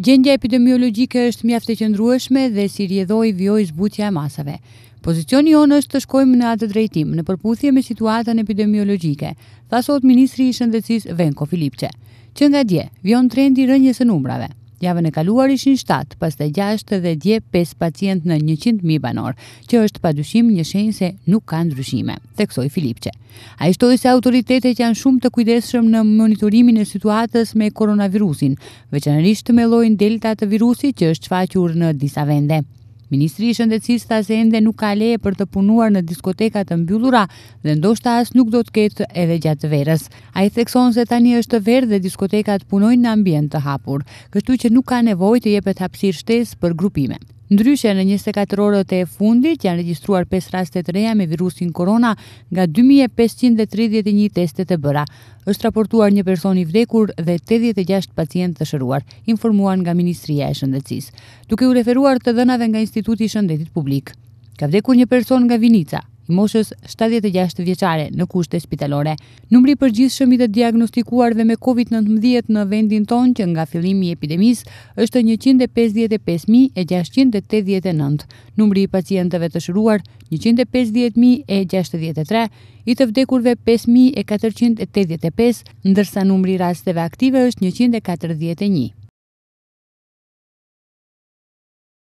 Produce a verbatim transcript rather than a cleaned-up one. Gjendja epidemiologjike është mjaft e qëndrueshme dhe si rjedhoi vijoi zbutja e masave. Pozicioni jonë është të shkojmë në atë drejtim, në përputhje me situatën epidemiologjike, tha sot Ministri i Shëndetësisë Venko Filipçe, që nga dje vjen trendi i rënjes së numrave. Javën e kaluar ishin shtatë, pastaj gjashtë dhe dje pesë pacientë në njëqind mijë banor, që është padyshim një shenjë se nuk ka ndryshime, theksoi Filipçe. Ai shtoi se autoritetet janë shumë të kujdesshëm në monitorimin e situatës me koronavirusin, veçanërisht me llojin Delta të virusit që është shfaqur në disa vende. Ministri i Shëndetësisë tha se ende nuk ka leje për të punuar në diskoteka të mbyllura dhe ndoshta as nuk do të ketë edhe gjatë verës. Ai thekson se tani është verë dhe diskotekat punojnë në ambient të hapur, kështu që nuk ka nevojë të jepet hapësirë shtesë për grupime. Ndryshe, në njëzet e katër orët e fundit janë regjistruar pesë raste të reja me virusin korona nga dy mijë e pesëqind e tridhjetë e një teste të bëra. Është raportuar një person i vdekur dhe tetëdhjetë e gjashtë pacientë të shëruar, informuan nga Ministria e Shëndetësisë, duke u referuar të dhënave nga Instituti i Shëndetit Publik. Ka vdekur një person nga Vinica, i moshës shtatëdhjetë e gjashtë vjeçare, në kushte spitalore. Numri i përgjithshëm i të diagnostikuarve me COVID nëntëmbëdhjetë në vendin tonë që nga fillimi i epidemisë është njëqind e pesëdhjetë e pesë mijë e gjashtëqind e tetëdhjetë e nëntë. Numri i pacientëve të shëruar njëqind e pesëdhjetë mijë e gjashtëdhjetë e tre, i të vdekurve pesë mijë e katërqind e tetëdhjetë e pesë, ndërsa numri i rasteve aktive është njëqind e katërdhjetë e një.